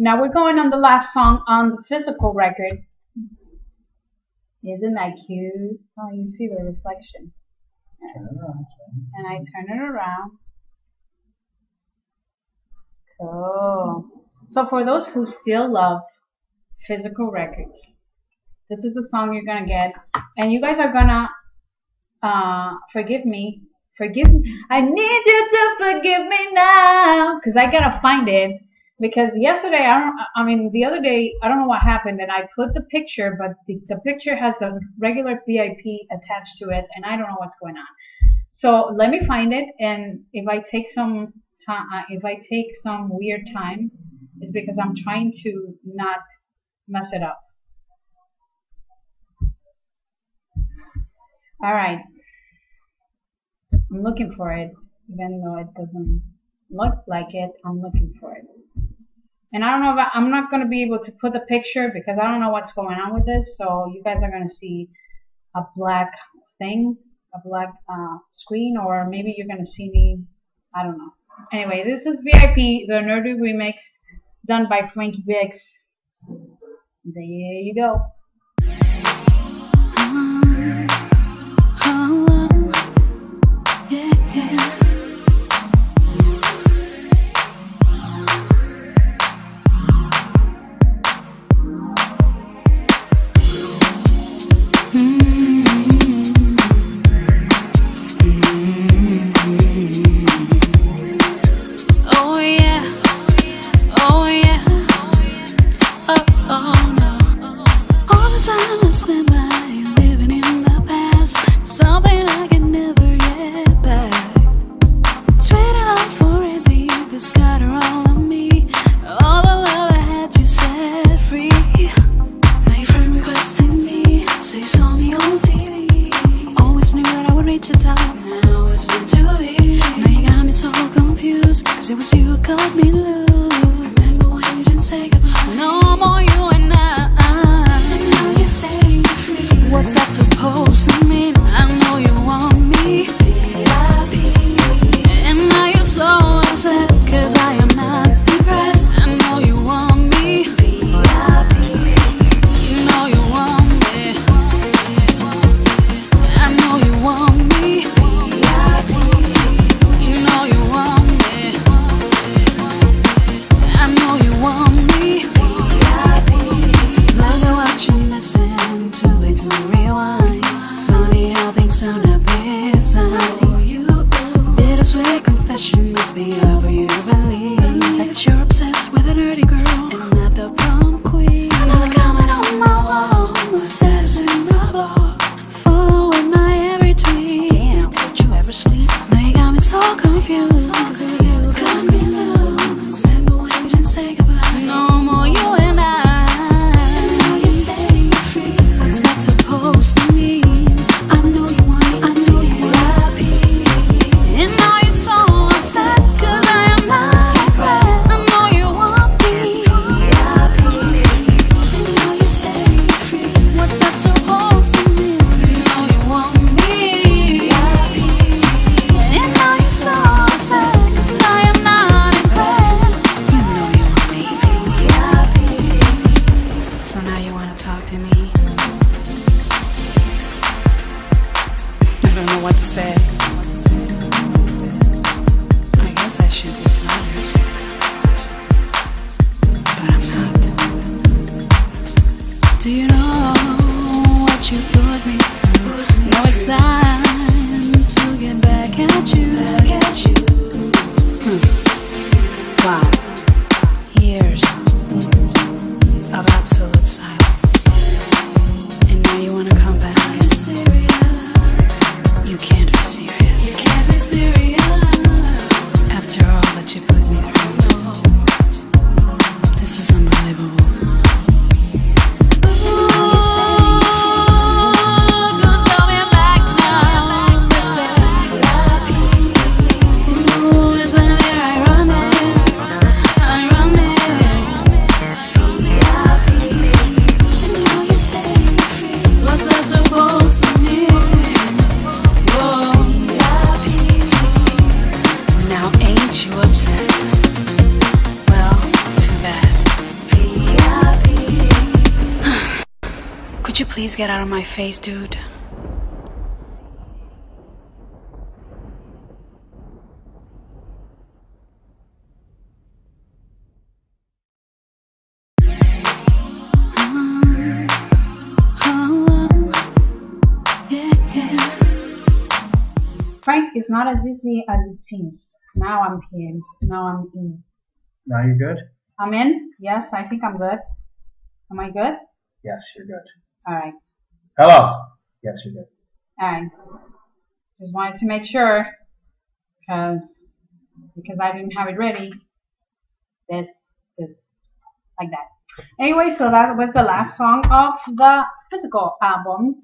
Now we're going on the last song on the physical record. Isn't that cute? Oh, you see the reflection. And I turn it around. Cool. So for those who still love physical records, this is the song you're gonna get, and you guys are gonna forgive me. I need you to forgive me now, cause I gotta find it. Because yesterday, the other day, I don't know what happened, and I put the picture, but the picture has the regular VIP attached to it, and I don't know what's going on. So let me find it, and if I take some time, weird time, it's because I'm trying to not mess it up. All right, I'm looking for it, even though it doesn't look like it. I'm looking for it. And I don't know if I'm not going to be able to put the picture because I don't know what's going on with this. So you guys are going to see a black thing, a black screen, or maybe you're going to see me. I don't know. Anyway, this is VIP, the Nerdy Remix, done by Frankie Biggz. There you go. It was you who cut me loose. I remember when you didn't say goodbye. No more you and I. And now you say you're free. What's that supposed to mean? I know you want me. VIP. And now you're so upset, cause I am not depressed. I know you want me. VIP. You know you want me. I know you want me. VIP. You know you want me. Could you please get out of my face, dude? Frank is not as easy as it seems. Now I'm here. Now I'm in. Now you're good? I'm in? Yes, I think I'm good. Am I good? Yes, you're good. Alright. Hello? Yes, you're good. Alright. Just wanted to make sure, because I didn't have it ready. This, like that. Anyway, so that was the last song of the physical album.